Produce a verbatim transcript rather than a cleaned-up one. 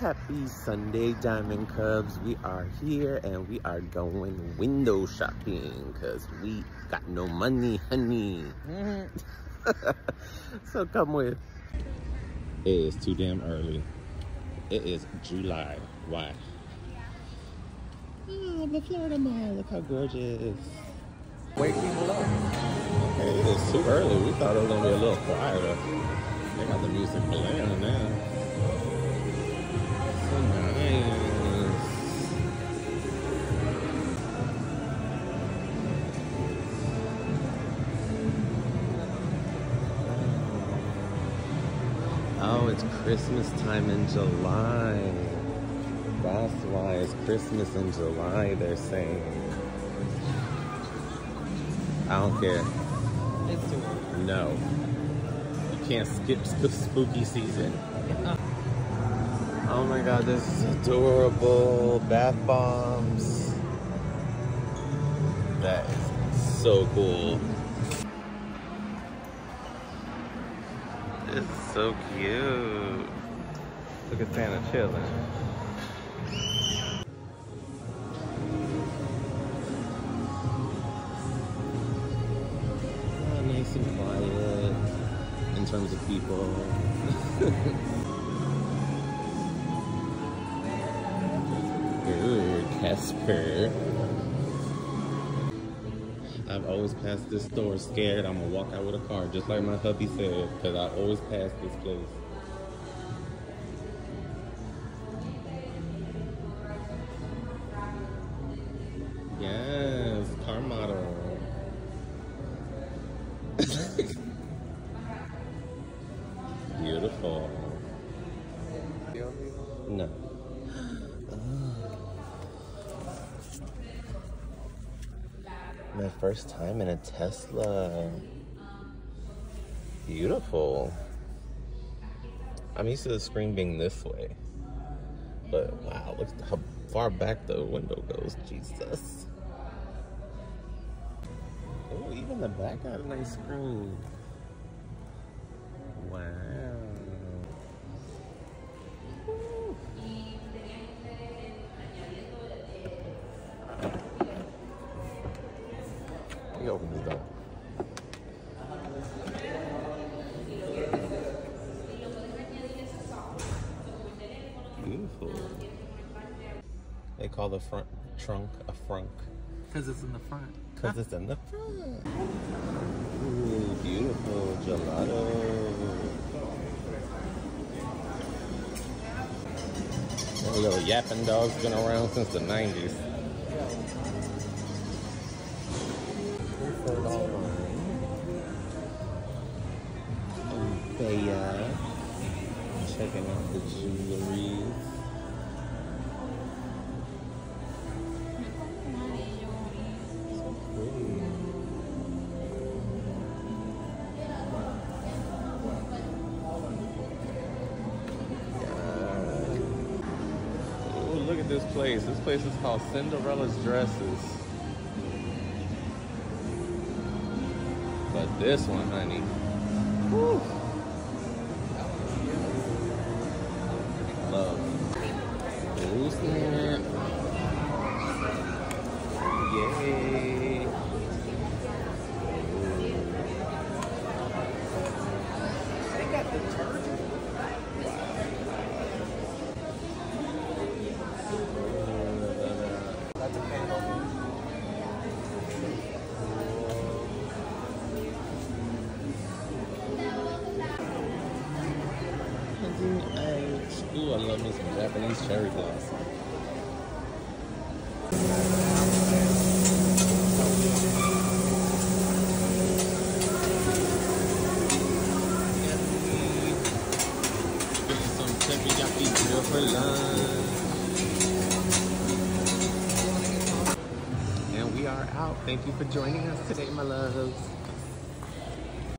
Happy Sunday, Diamond Cubs. We are here and we are going window shopping because we got no money, honey. So come with. It is too damn early. It is July. Why? Oh, the Florida Mall. Look how gorgeous. Wake people up. Hey, it is too early. We thought it was going to be a little quieter. They got the music playing now. Oh, it's Christmas time in July. That's why it's Christmas in July, they're saying. I don't care. It's too early. No. You can't skip sp spooky season. Oh my god, this is adorable. Bath bombs. That is so cool. It's so cute. Look at Santa chilling. Oh, nice and quiet in terms of people. Ooh, Casper. I've always passed this store scared I'm gonna walk out with a car, just like my hubby said, because I always pass this place. Yes, car model. Beautiful. No. My first time in a Tesla. Beautiful. I'm used to the screen being this way. But wow, look how far back the window goes. Jesus. Oh, even the back got a nice screen. Wow. Woo. Let me open this up. Beautiful. They call the front trunk a frunk. Because it's in the front. Because it's in the front. Ooh, beautiful gelato. There we go. Yapping dog's been around since the nineties. Ophea. Checking out the jewelry. So pretty. Yeah. Oh, look at this place. This place is called Cinderella's Dresses. But this one, honey. Woo. Love. Ooh, snap. Yay. They got the turkey. Ooh, I love me some Japanese cherry blossom. Get some teriyaki grill for lunch. And we are out. Thank you for joining us today, my loves.